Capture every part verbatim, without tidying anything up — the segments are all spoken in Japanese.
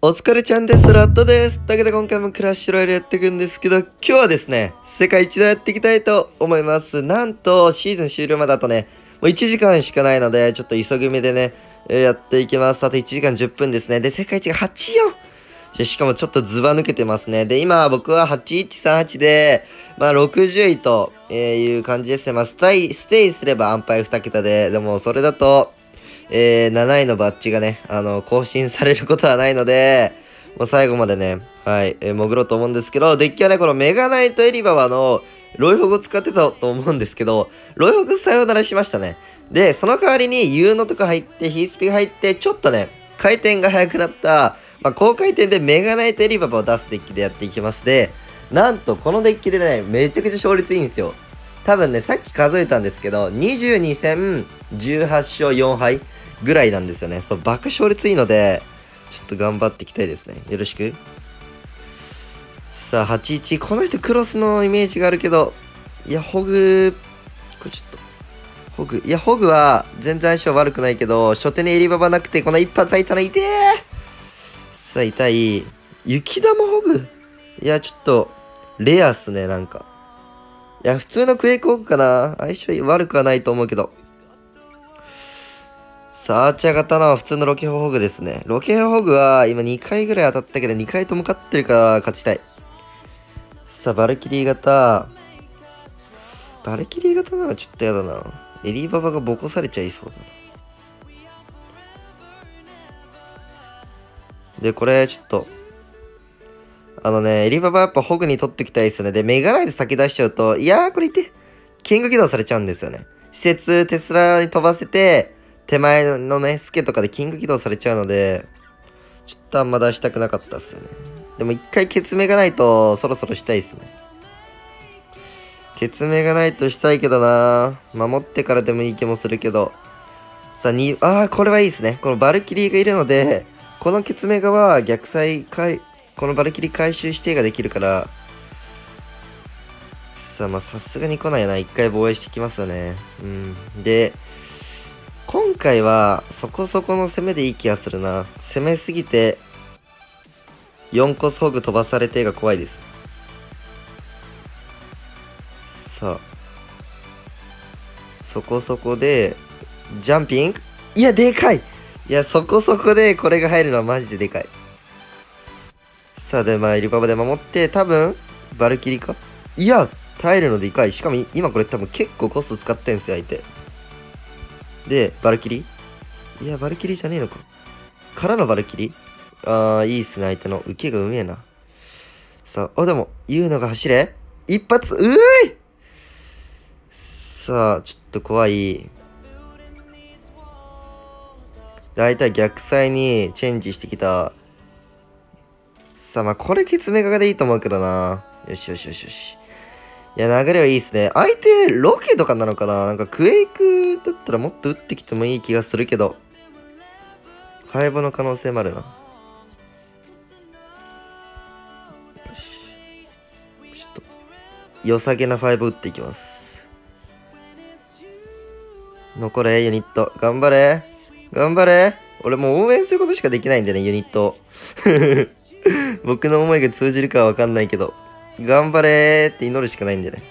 お疲れちゃんです。ラットです。だけど今回もクラッシュロイヤルやっていくんですけど、今日はですね、世界一度やっていきたいと思います。なんと、シーズン終了まであとね、もういちじかんしかないので、ちょっと急ぎ目でね、やっていきます。あといちじかんじゅっぷんですね。で、世界一がはちじゅうよん。しかもちょっとズバ抜けてますね。で、今僕ははちいちさんはちで、まあろくじゅういという感じですね。まあステイ、ステイすれば安牌にけたで、でもそれだと、えー、なないのバッジがね、あの、更新されることはないので、もう最後までね、はい、えー、潜ろうと思うんですけど、デッキはね、このメガナイトエリババのロイホグ使ってたと思うんですけど、ロイホグさよならしましたね。で、その代わりに U のとか入って、ヒースピが入って、ちょっとね、回転が速くなった、まあ、高回転でメガナイトエリババを出すデッキでやっていきます。で、なんとこのデッキでね、めちゃくちゃ勝率いいんですよ。多分ね、さっき数えたんですけど、にじゅうにせんじゅうはちしょうよんはい。ぐらいなんですよね。そう、爆勝率いいので、ちょっと頑張っていきたいですね。よろしく。さあ、はちいち。この人クロスのイメージがあるけど、いや、ホグ、これちょっと、ホグ、いや、ホグは全然相性悪くないけど、初手にエリババなくて、この一発空いたの痛え。さあ、痛い。雪玉ホグ。いや、ちょっと、レアっすね、なんか。いや、普通のクエイクホグかな。相性悪くはないと思うけど。さあ、アーチャー型の普通のロケホグですね。ロケホグは今にかいぐらい当たったけど、にかいとも勝ってるから勝ちたい。さあ、バルキリー型。バルキリー型ならちょっとやだな。エリーババがボコされちゃいそうだな。で、これちょっと。あのね、エリーババやっぱホグに取ってきたいですよね。で、メガナイで先出しちゃうと、いやー、これいて、キング起動されちゃうんですよね。施設、テスラに飛ばせて、手前のね、スケとかでキング起動されちゃうので、ちょっとあんま出したくなかったっすよね。でも一回ケツメがないと、そろそろしたいっすね。ケツメがないとしたいけどな、守ってからでもいい気もするけど。さあ、に、あー、これはいいっすね。このバルキリーがいるので、このケツメガは逆サイ、このバルキリー回収指定ができるから、さあ、まあさすがに来ないな。一回防衛してきますよね。うん。で、今回はそこそこの攻めでいい気がするな。攻めすぎてよんこ装具飛ばされてが怖いです。さあ、そこそこでジャンピング、いやでかい、いやそこそこでこれが入るのはマジででかい。さあ、でまあエリババで守って、多分バルキリか、いや耐えるのでかい。しかも今これ多分結構コスト使ってんすよ相手で、バルキリー、いや、バルキリーじゃねえのか。からのバルキリー、ああ、いいっすね、相手の。受けがうめえな。さあ、あ、でも、言うのが走れ一発、うーい。さあ、ちょっと怖い。相手は逆サイにチェンジしてきた。さあ、まあ、これ、ケツメガでいいと思うけどな。よしよしよしよし。いや、流れはいいっすね。相手、ロケとかなのかな、なんか、クエイクだったらもっと打ってきてもいい気がするけど。ハエボの可能性もあるな。よし。ちょっと、良さげなファイブ打っていきます。残れ、ユニット。頑張れ。頑張れ。俺もう応援することしかできないんだよね、ユニット。僕の思いが通じるかはわかんないけど。頑張れーって祈るしかないんじゃない？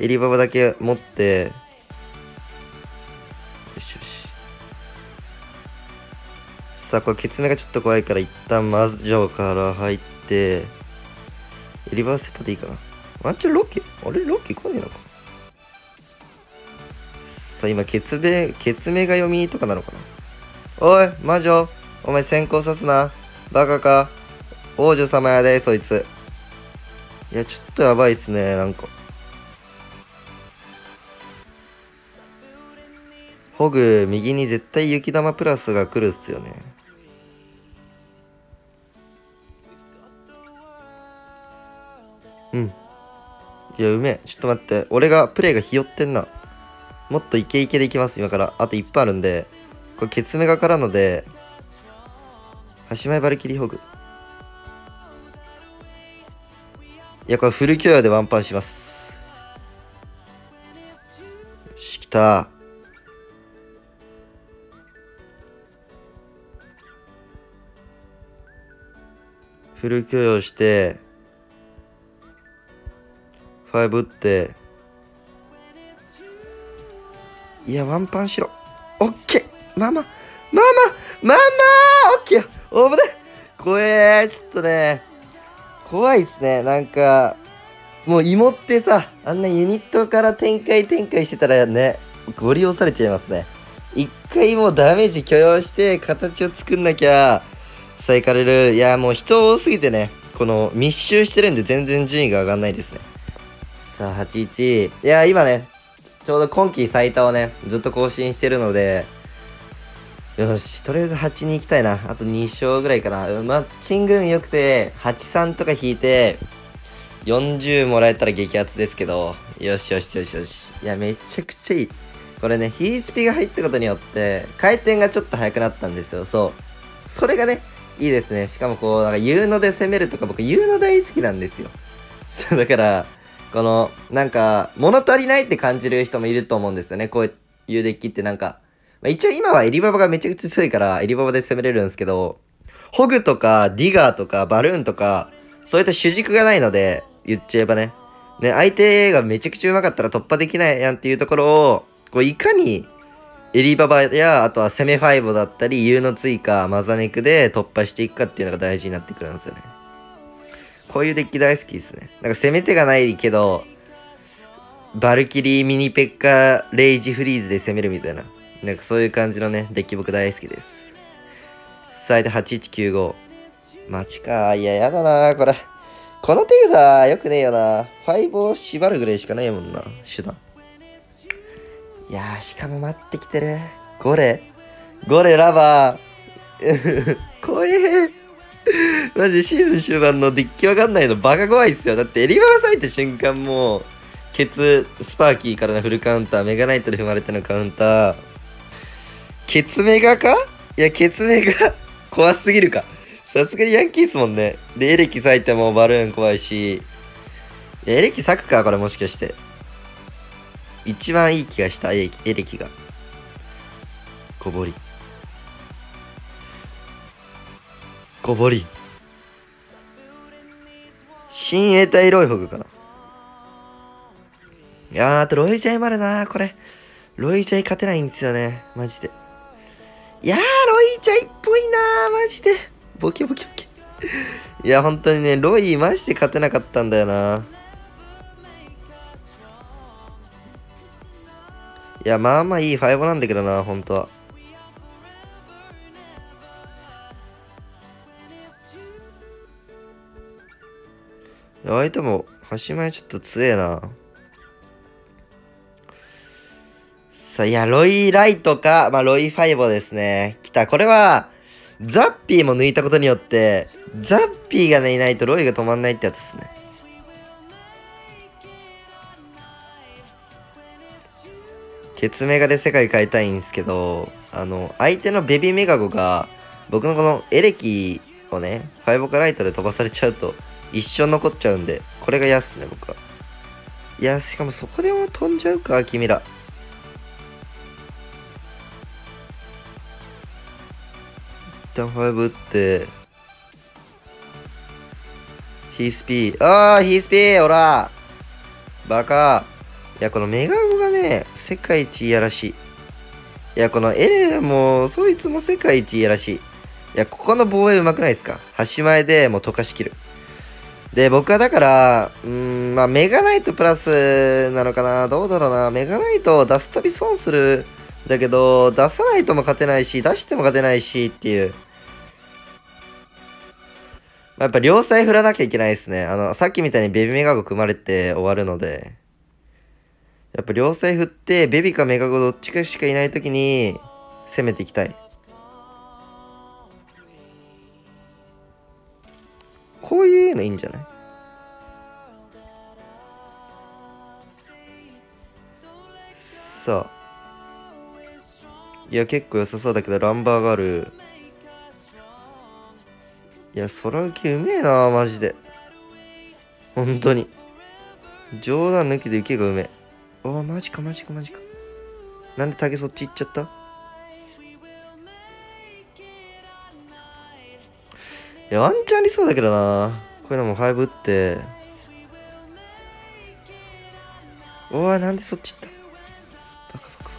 エリババだけ持って、よしよし。さあ、これ、ケツメがちょっと怖いから、一旦魔女から入って、エリババセットでいいかな。ワンチャンロケ、あれロケ来ねえのか。さあ、今、ケツメ、ケツメが読みとかなのかな。おい、魔女、お前先行さすな。バカか。王女様やで、そいつ。いや、ちょっとやばいっすね、なんか。ホグ、右に絶対雪玉プラスが来るっすよね。うん。いや、うめえ。ちょっと待って。俺がプレイがひよってんな。もっとイケイケでいきます、今から。あといっぱいあるんで。これ、ケツメガからので、端前バルキリーホグ。いや、これフル許容でワンパンします。よし、来た。フル許容してファイブ打って、いやワンパンしろ。オッケー、ママママママー、オッケー。おぶね、怖え。ちょっとね怖いっすね。なんかもう芋ってさ、あんなユニットから展開展開してたらね、ゴリ押されちゃいますね。一回もうダメージ許容して形を作んなきゃさいかれる。いやもう人多すぎてね、この密集してるんで全然順位が上がんないですね。さあはちいち、いや今ねちょうど今季最多をねずっと更新してるので、よしとりあえずはちに行きたいな。あとに勝ぐらいかな。マッチング運良くてはちさんとか引いてよんじゅうもらえたら激アツですけど、よしよしよしよし。いやめちゃくちゃいい。これね、エイチピー が入ったことによって回転がちょっと速くなったんですよ。そうそれがねいいですね。しかもこうなんか U ので攻めるとか、僕 U の大好きなんですよ。そうだからこのなんか物足りないって感じる人もいると思うんですよね。こういうデッキってなんか、まあ、一応今はエリババがめちゃくちゃ強いからエリババで攻めれるんですけど、ホグとかディガーとかバルーンとかそういった主軸がないので、言っちゃえばねね相手がめちゃくちゃうまかったら突破できないやんっていうところを、こういかにエリババやあとは攻めファイボだったり U の追加マザネクで突破していくかっていうのが大事になってくるんですよね。こういうデッキ大好きですね。なんか攻め手がないけどバルキリーミニペッカレイジフリーズで攻めるみたいな、なんかそういう感じのねデッキ僕大好きです。最大はちいちきゅうご待ちか。いややだなこれ、この手札よくねえよな。ファイボを縛るぐらいしかないもんな手段。いやーしかも待ってきてるゴレゴレラバー怖えマジシーズン終盤のデッキわかんないのバカ怖いっすよ。だってエリババ咲いた瞬間もうケツスパーキーからのフルカウンター、メガナイトで踏まれてのカウンター、ケツメガか。いやケツメガ怖すぎるか、さすがにヤンキーっすもんね。でエレキ咲いてもバルーン怖いし、いやエレキ咲くかこれもしかして。一番いい気がしたエレキが。こぼりこぼり親衛隊ロイホグかな。いやーあとロイジャイもあるな。これロイジャイ勝てないんですよねマジで。いやーロイジャイっぽいなマジで。ボケボケボケいや本当にねロイマジで勝てなかったんだよな。いやまあまあいいファイボなんだけどな本当は。相手も端前ちょっと強えな。さあいやロイライトか、まあ、ロイファイボですね。きた。これはザッピーも抜いたことによってザッピーがねいないとロイが止まんないってやつですね。ケツメガで世界変えたいんですけど、あの相手のベビーメガゴが僕のこのエレキをねファイボカライトで飛ばされちゃうと一生残っちゃうんで、これが嫌っすね僕は。いやしかもそこでも飛んじゃうか君ら。一旦ファイブ打ってヒースピー、ああヒースピーおらバカ。いやこのメガゴがね世界一いやらしい。いやこのエレもそいつも世界一いやらしい。いやここの防衛うまくないですか。端前でもう溶かしきる。で僕はだからうーんまあメガナイトプラスなのかな、どうだろうな。メガナイトを出すたび損するだけど、出さないとも勝てないし出しても勝てないしっていう、まあ、やっぱ両サイ振らなきゃいけないですね。あのさっきみたいにベビメガゴ組まれて終わるので、やっぱ両サイ振ってベビかメガゴどっちかしかいないときに攻めていきたい。こういうのいいんじゃない。さあいや結構良さそうだけど、ランバーガール、いや空受けうめえなマジで。本当に冗談抜きで受けがうめえ。おおマジかマジかマジか。なんで竹そっち行っちゃった。いや、ワンチャンありそうだけどな。こういうのもファイブ打って。うわ、なんでそっち行った。バカバカバ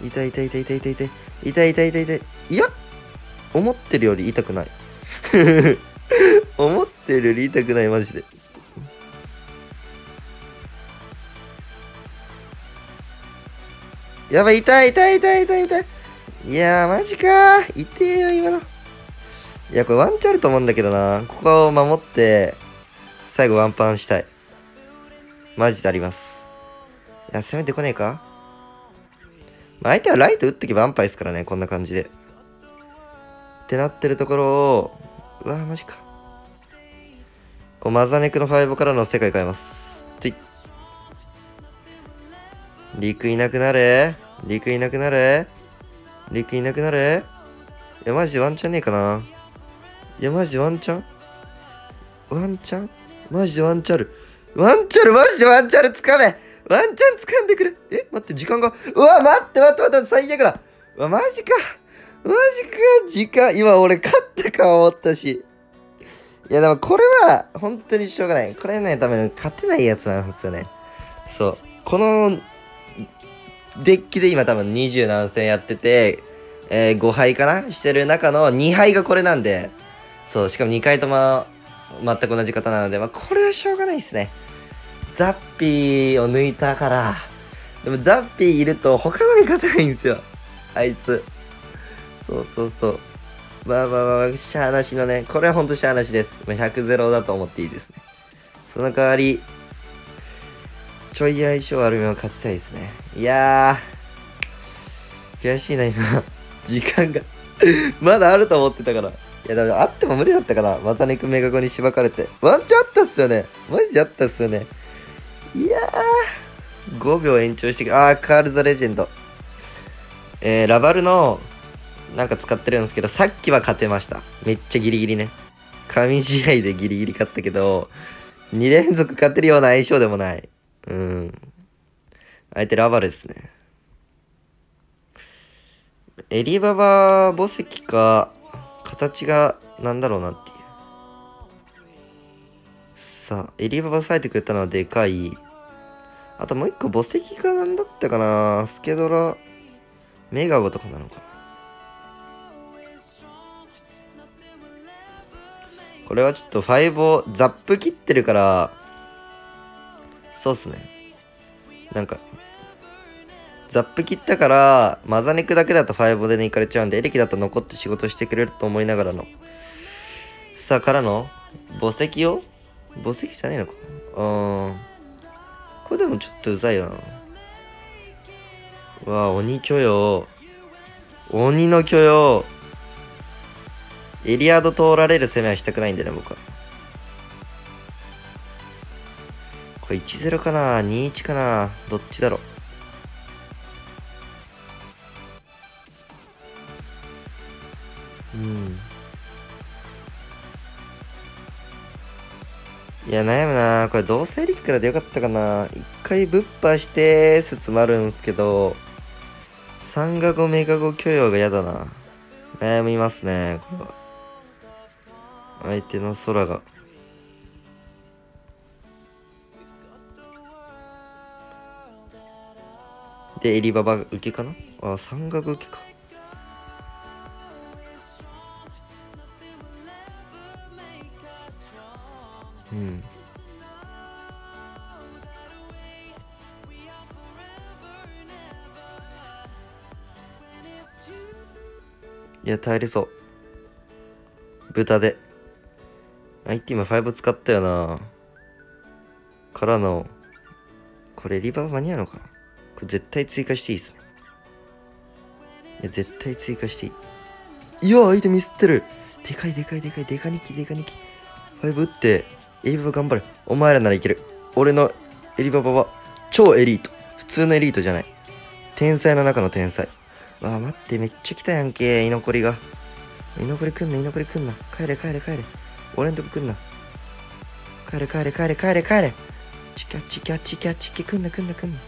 カ。痛い痛い痛い痛い痛い痛い。痛い痛い痛い痛い。いや、思ってるより痛くない。思ってるより痛くない、マジで。やばい、痛い痛い痛い痛い痛い。いやー、マジかー。痛えよ、今の。いや、これワンチャンあると思うんだけどな。ここを守って、最後ワンパンしたい。マジであります。いや、攻めてこねえか、まあ、相手はライト打ってけば安牌ですからね、こんな感じで。ってなってるところを、うわー、マジか。マザネクのファイブからの世界変えます。ていっ。リクいなくなれ、リクいなくなれ、リクいなくなれ。いや、マジワンチャンねえかな。いや、マジワンチャンワンチャンマジワンチャルワンチャルマジでワンチャルつかめワンチャンつかんでくる。え、待って、時間が。うわ、待って待って待って、最悪だ。うわ、マジか。マジか、時間。今俺勝ったか思ったし。いや、でもこれは本当にしょうがない。これないための勝てないやつなんですよね。そう。この、デッキで今多分にじゅう何戦やってて、えー、ご敗かなしてる中のに敗がこれなんで、そう、しかもに回とも全く同じ方なので、まあ、これはしょうがないですね。ザッピーを抜いたから、でもザッピーいると他のに勝てないんですよ。あいつ。そうそうそう。まあまあまあ、しゃあなしのね、これはほんとしゃあなしです。ひゃくゼロだと思っていいですね。その代わり、ちょい相性悪めを勝ちたいですね。いやー、悔しいな、今。時間が。まだあると思ってたから。いや、だからあっても無理だったから。マザネクメガゴにしばかれて。ワンチャンあったっすよね。マジであったっすよね。いやー、ごびょう延長してく。あー、カール・ザ・レジェンド。えー、ラバルの、なんか使ってるんですけど、さっきは勝てました。めっちゃギリギリね。神試合でギリギリ勝ったけど、に連続勝てるような相性でもない。うん。相手ラバルですね。エリババ墓石か、形がなんだろうなっていう。さあ、エリババ冴えてくれたのはでかい。あともう一個墓石かなんだったかな。スケドラ、メガゴとかなのかな。これはちょっとファイブをザップ切ってるから、そうっすね。なんか、ザップ切ったから、マザネクだけだとファイブでね、いかれちゃうんで、エレキだと残って仕事してくれると思いながらの。さあ、からの、墓石を墓石じゃないのか。うーん。これでもちょっとうざいよな。うわぁ、鬼許容。鬼の許容。エリアード通られる攻めはしたくないんだよね、僕は。いちゼロかな ?にいち かなどっちだろう。うん。いや、悩むな。これ、どうせエリックからでよかったかな。一回ぶっぱして、説もあるんですけど、さんがごメガご許容が嫌だな。悩みますね、これは。相手の空が。で、エリババ受けかなあ、山岳受けか。うん。いや、耐えれそう。豚で。相手今ファイブ使ったよな。からの、これエリババ間に合うのかな絶対追加していいっすね。いや、絶対追加していい。いや、相手ミスってる。でかいでかいでかいでかにきでかにき。ファイブ打って、エリババ頑張れ。お前らならいける。俺のエリババは超エリート。普通のエリートじゃない。天才の中の天才。わあ、待って、めっちゃ来たやんけ、居残りが。居残り来んな、居残り来んな。帰れ帰れ帰れ。俺んとこ来んな。帰れ帰れ帰れ帰れ帰れ。チキャチキャチキャチキャ来んな来んな来んな。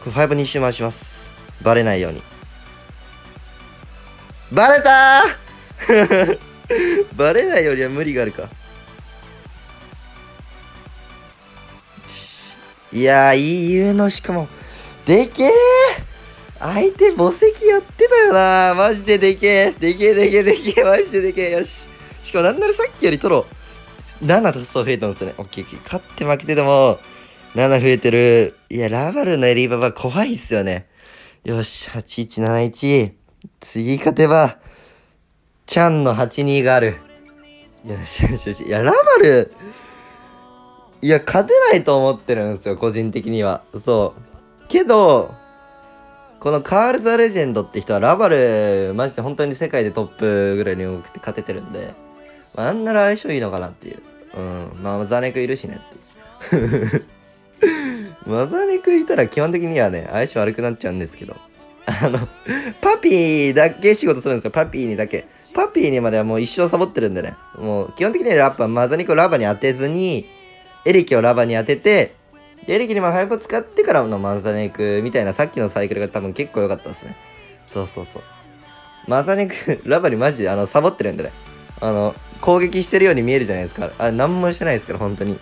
これファイブに周回します。バレないように。バレたーバレないよりは無理があるか。いやー、いい有能、しかも。でけえ相手墓石やってたよな。マジででけえでけえでけえでけえマジででけえ。よし。しかもなんならさっきより取ろう。ななとそう増えたんですよね。オッケーオッケー。勝って負けてでも、なな増えてる。いや、ラバルのエリーババ怖いっすよね。よし、はちいちなないち。次勝てば、チャンのはちにがある。よしよしよし。いや、ラバル、いや、勝てないと思ってるんですよ、個人的には。そう。けど、このカール・ザ・レジェンドって人は、ラバル、マジで本当に世界でトップぐらいに多くて勝ててるんで、まあ、あんなら相性いいのかなっていう。うん。まあ、マザネクいるしねって。マザネクいたら基本的にはね、相性悪くなっちゃうんですけど。あの、パピーだけ仕事するんですよ、パピーにだけ。パピーにまではもう一生サボってるんでね。もう基本的にはラッパー、マザネクをラバに当てずに、エレキをラバに当てて、エレキにもハイプを使ってからのマザネクみたいな、さっきのサイクルが多分結構良かったですね。そうそうそう。マザネク、ラバにマジであのサボってるんでね。あの、攻撃してるように見えるじゃないですか。あれ、なんもしてないですから、本当に。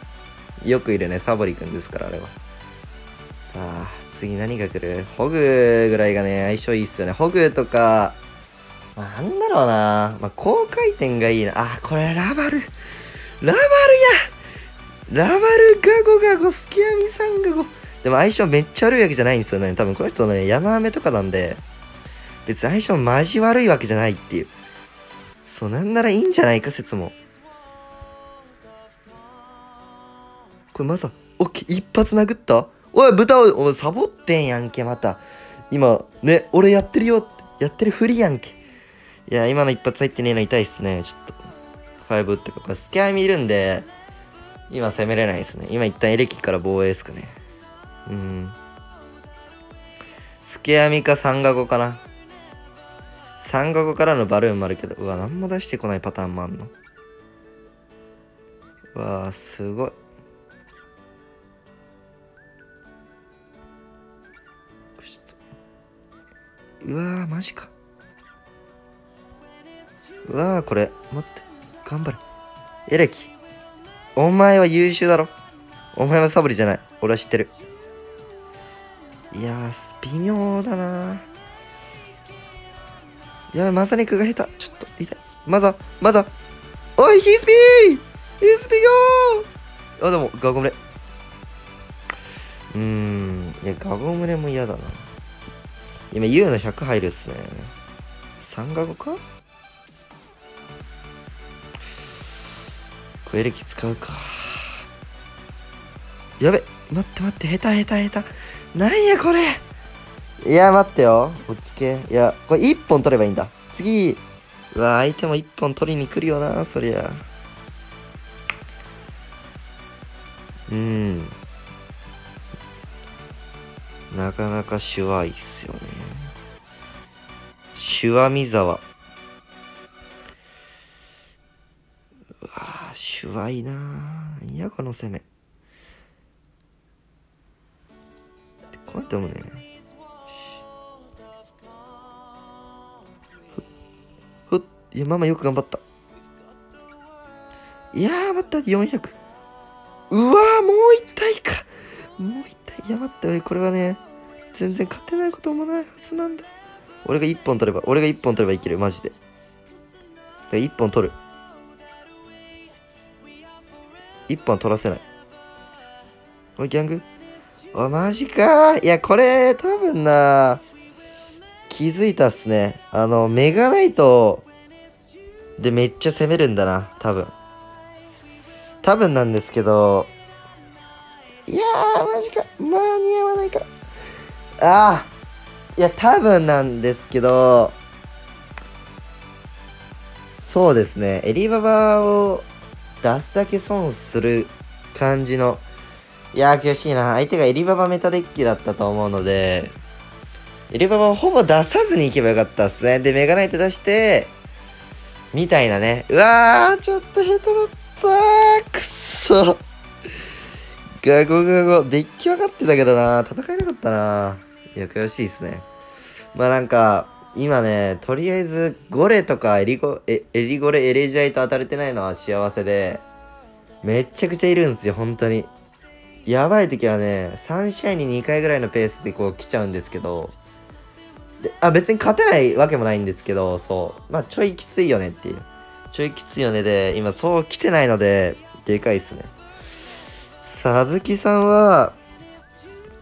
よくいるね、サボりくんですから、あれは。さあ、次何が来る？ホグぐらいがね、相性いいっすよね。ホグとか、なんだろうな。まあ、高回転がいいな。あ、これラバル。ラバルやラバルガゴガゴ、スキアミさんガゴ。でも相性めっちゃ悪いわけじゃないんですよね。多分この人ね、ヤナアメとかなんで、別に相性マジ悪いわけじゃないっていう。そう、なんならいいんじゃないか説も。これまさ、オッケー、一発殴った？おい、豚を、お前サボってんやんけ、また。今、ね、俺やってるよって、やってるふりやんけ。いや、今の一発入ってねえの痛いっすね、ちょっと。ファイブってか、これスキャミいるんで、今攻めれないですね。今一旦エレキから防衛ですかね。うん。スケアミかサンガゴかな。サンガゴからのバルーンもあるけど、うわ、なんも出してこないパターンもあんの。うわー、すごい。うわー、マジか。うわー、これ、待って、頑張れ。エレキ。お前は優秀だろ。お前はサボりじゃない。俺は知ってる。いやー、微妙だな。いやー、マザネクが下手。ちょっと、痛い。マザ、マザ。おい、ヒースピーヒースピーゴー。あ、でも、ガゴムレ。うーん。いや、ガゴムレも嫌だな。今、ユーのひゃく入るっすね。さんガゴかエレキ使うか。やべ、待って待って、下手下手下手。なんやこれ。いや、待ってよ。おつけ。いや、これいっぽん取ればいいんだ。次。うわ、相手もいっぽん取りに来るよな、そりゃ。うん。なかなかシュワいっすよね。シュワミザワ。シュワいなぁ。いや、この攻め。こうやってもね。ふっ。いや、ママよく頑張った。いやー、待った、よんひゃく。うわー、もう一体か。もう一体。いや、待って、これはね、全然勝てないこともないはずなんだ。俺がいっぽん取れば、俺がいっぽん取ればいける、マジで。いっぽん取る。一本取らせない。おい、ギャング。お、マジかー。いや、これ、多分な、気づいたっすね。あの、メガナイトでめっちゃ攻めるんだな、多分。多分なんですけど、いやー、マジか。間に合わないか。あー。いや、多分なんですけど、そうですね。エリババを、出すだけ損する感じの。いやー、悔しいな。相手がエリババメタデッキだったと思うので、エリババをほぼ出さずにいけばよかったっすね。で、メガナイト出してみたいなね。うわー、ちょっと下手だったー。くっそ。ガゴガゴデッキ分かってたけどな、戦えなかったな。いや、悔しいですね。まあなんか、今ね、とりあえず、ゴレとかエリゴ、え、エリゴレ、エレジアイと当たれてないのは幸せで、めっちゃくちゃいるんですよ、本当に。やばい時はね、さん試合ににかいぐらいのペースでこう来ちゃうんですけど、であ、別に勝てないわけもないんですけど、そう。まあ、ちょいきついよねっていう。ちょいきついよねで、今そう来てないので、でかいっすね。佐々木さんは、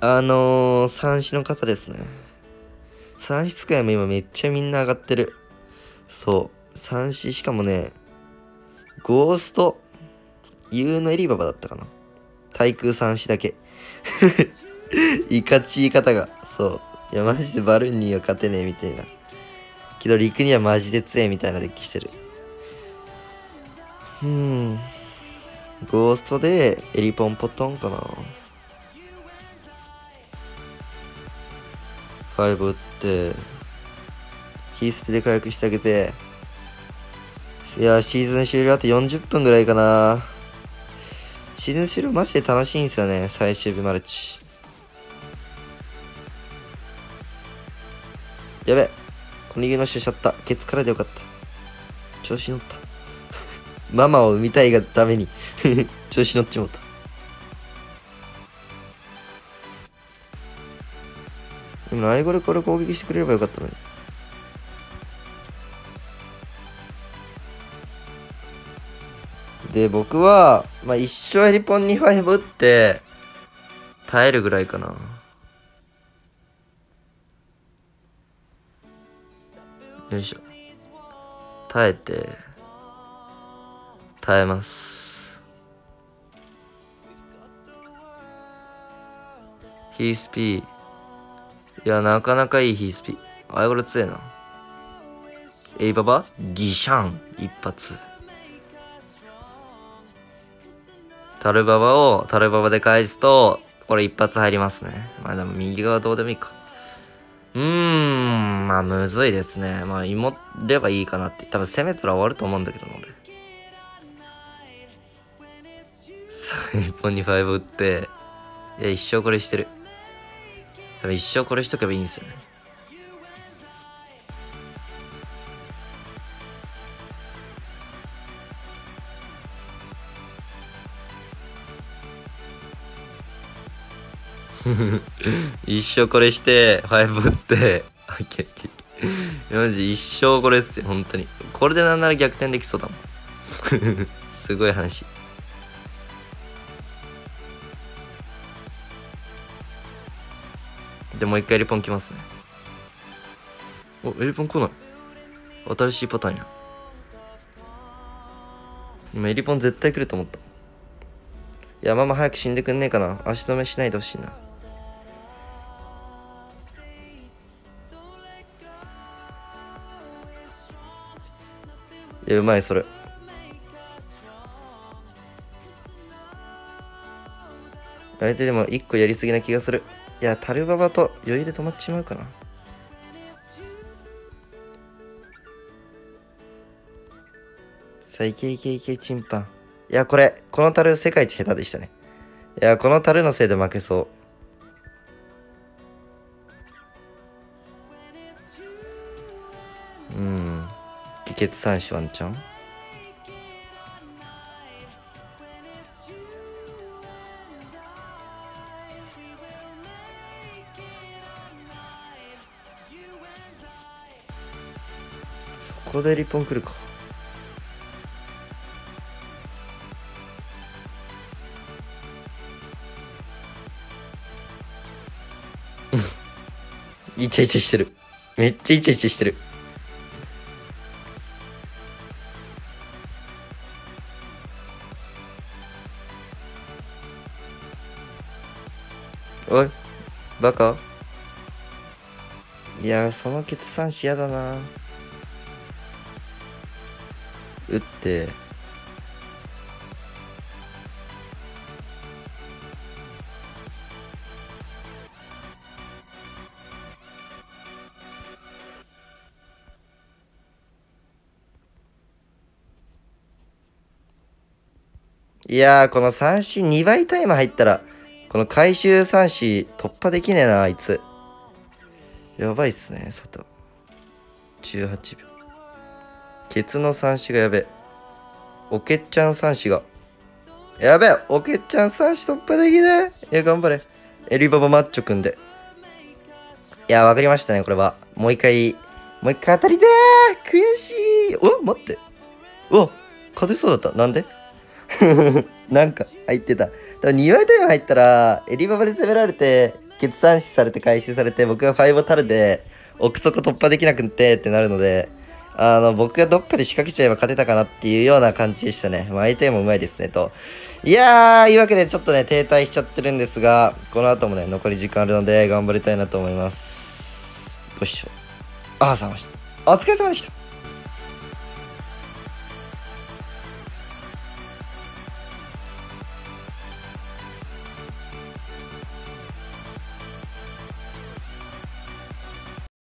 あのー、三子の方ですね。三子使いも今めっちゃみんな上がってる。そう。三子、しかもね、ゴースト、ユーのエリババだったかな。対空三子だけ。いかちい方が。そう。いや、マジでバルニーは勝てねえみたいな。けど陸にはマジで強えみたいなデッキしてる。うーん。ゴーストでエリポンポトンかな。ファイブ打って、ヒースピで回復してあげて、いやー、シーズン終了あとよんじゅっぷんぐらいかな。シーズン終了マジで楽しいんですよね、最終日マルチ。やべ、この家のシュしちゃった。ケツからでよかった。調子乗った。ママを産みたいがために、調子乗っちまった。でもライゴレこれ攻撃してくれればよかったのに。で、僕は、まあ、一生エリポンにファイブ打って、耐えるぐらいかな。よいしょ。耐えて、耐えます。ヒースピー。いや、なかなかいいヒースピ。あいこれ強えな。エイババギシャン一発。タルババをタルババで返すと、これ一発入りますね。まあでも右側どうでもいいか。うーん、まあむずいですね。まあ芋ればいいかなって。多分攻めたら終わると思うんだけどな、俺。さあ、一本にファイブ打って。いや、一生これしてる。一生これしとけばいいんですよね。一生これしてファイブ打ってマジ一生これっすよ本当に。これでなんなら逆転できそうだもん。すごい話。で、もう一回エリポン来ますね。お、エリポン来ない。新しいパターンや。今エリポン絶対来ると思った。いや、ママ早く死んでくんねえかな。足止めしないでほしいな。いや、うまい、それ。相手でも一個やりすぎな気がする。いや、タルババと余裕で止まっちまうかな。さあ、いけいけいけ、チンパン。いや、これ、このタル世界一下手でしたね。いや、このタルのせいで負けそう。うん。気血三種ワンチャン。ここでリポン来るか。イチャイチャしてる。めっちゃイチャイチャしてる。おいバカ。いやー、その決算しやだな。打っていやー、このさん子にばいタイム入ったらこの回収さん子突破できねえなあいつ。やばいっすね、佐藤。じゅうはちびょう。ケツのさん子がやべえ。おけっちゃんさん子が。やべえ、おけっちゃんさん子突破できない。いや、頑張れ。エリババマッチョくんで。いや、わかりましたね、これは。もう一回、もう一回当たりでー悔しい。お、待って。うわ、勝てそうだった。なんでなんか入ってた。多分にばいタイム入ったら、エリババで攻められて、決算視されて回収されて、僕がごタルで、奥底突破できなくてってなるので、あの、僕がどっかで仕掛けちゃえば勝てたかなっていうような感じでしたね。まあ、相手もうまいですね、と。いやー、いうわけでちょっとね、停滞しちゃってるんですが、この後もね、残り時間あるので、頑張りたいなと思います。よいしょ。あー、さました。お疲れ様でした。